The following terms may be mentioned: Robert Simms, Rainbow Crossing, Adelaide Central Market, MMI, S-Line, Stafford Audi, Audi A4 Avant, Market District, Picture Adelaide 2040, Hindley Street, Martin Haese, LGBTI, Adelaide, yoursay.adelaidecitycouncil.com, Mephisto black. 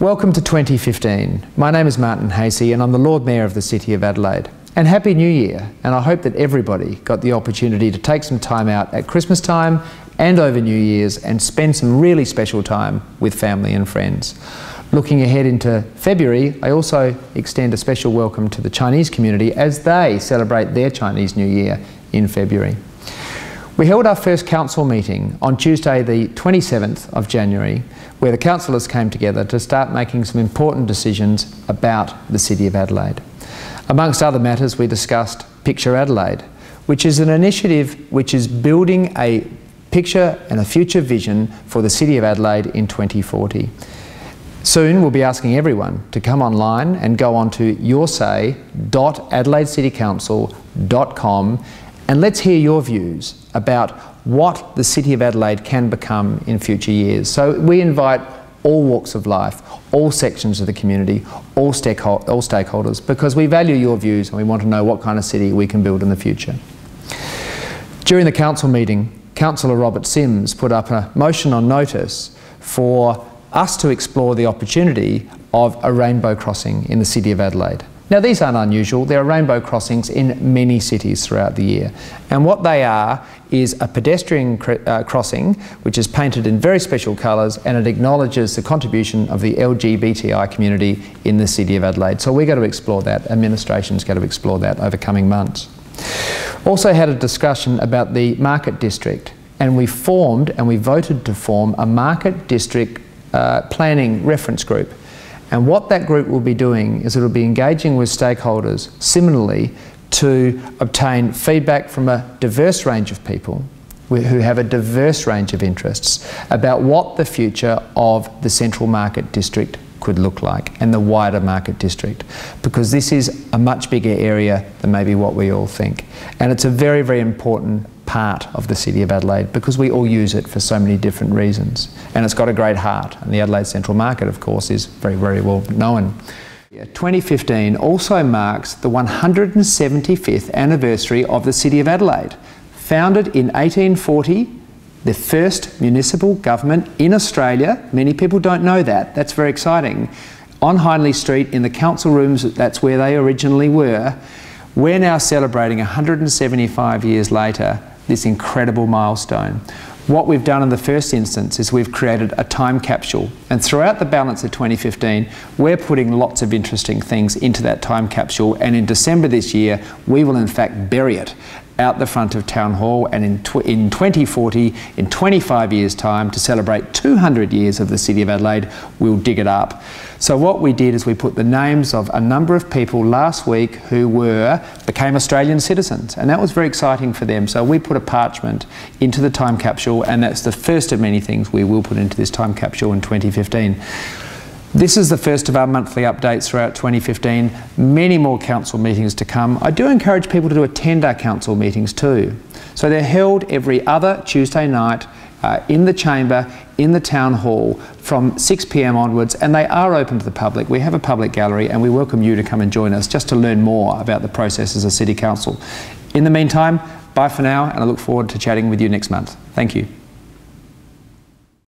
Welcome to 2015. My name is Martin Haese and I'm the Lord Mayor of the City of Adelaide. And Happy New Year, and I hope that everybody got the opportunity to take some time out at Christmas time and over New Year's and spend some really special time with family and friends. Looking ahead into February, I also extend a special welcome to the Chinese community as they celebrate their Chinese New Year in February. We held our first council meeting on Tuesday the 27th of January, where the councillors came together to start making some important decisions about the City of Adelaide. Amongst other matters, we discussed Picture Adelaide, which is an initiative which is building a picture and a future vision for the City of Adelaide in 2040. Soon we'll be asking everyone to come online and go on to yoursay.adelaidecitycouncil.com and let's hear your views about what the City of Adelaide can become in future years. So we invite all walks of life, all sections of the community, all stakeholders, because we value your views and we want to know what kind of city we can build in the future. During the council meeting, Councillor Robert Simms put up a motion on notice for us to explore the opportunity of a rainbow crossing in the City of Adelaide. Now, these aren't unusual. There are rainbow crossings in many cities throughout the year. And what they are is a pedestrian crossing which is painted in very special colours, and it acknowledges the contribution of the LGBTI community in the City of Adelaide. So we're going to explore that. Administration's going to explore that over coming months. Also had a discussion about the Market District, and we formed and we voted to form a Market District Planning Reference Group. And what that group will be doing is it will be engaging with stakeholders similarly to obtain feedback from a diverse range of people who have a diverse range of interests about what the future of the Central Market District could look like and the wider Market District, because this is a much bigger area than maybe what we all think. And it's a very, very important part of the City of Adelaide because we all use it for so many different reasons. And it's got a great heart, and the Adelaide Central Market, of course, is very, very well known. 2015 also marks the 175th anniversary of the City of Adelaide. Founded in 1840, the first municipal government in Australia, many people don't know that, that's very exciting, on Hindley Street in the council rooms, that's where they originally were. We're now celebrating 175 years later this incredible milestone. What we've done in the first instance is we've created a time capsule, and throughout the balance of 2015 we're putting lots of interesting things into that time capsule, and in December this year we will in fact bury it out the front of Town Hall, and in 2040, in 25 years time, to celebrate 200 years of the City of Adelaide, we'll dig it up. So what we did is we put the names of a number of people last week who became Australian citizens, and that was very exciting for them. So we put a parchment into the time capsule, and that's the first of many things we will put into this time capsule in 2015. This is the first of our monthly updates throughout 2015. Many more council meetings to come. I do encourage people to attend our council meetings too. So they're held every other Tuesday night in the chamber, in the town hall, from 6 PM onwards, and they are open to the public. We have a public gallery and we welcome you to come and join us just to learn more about the processes of City Council. In the meantime, bye for now, and I look forward to chatting with you next month. Thank you.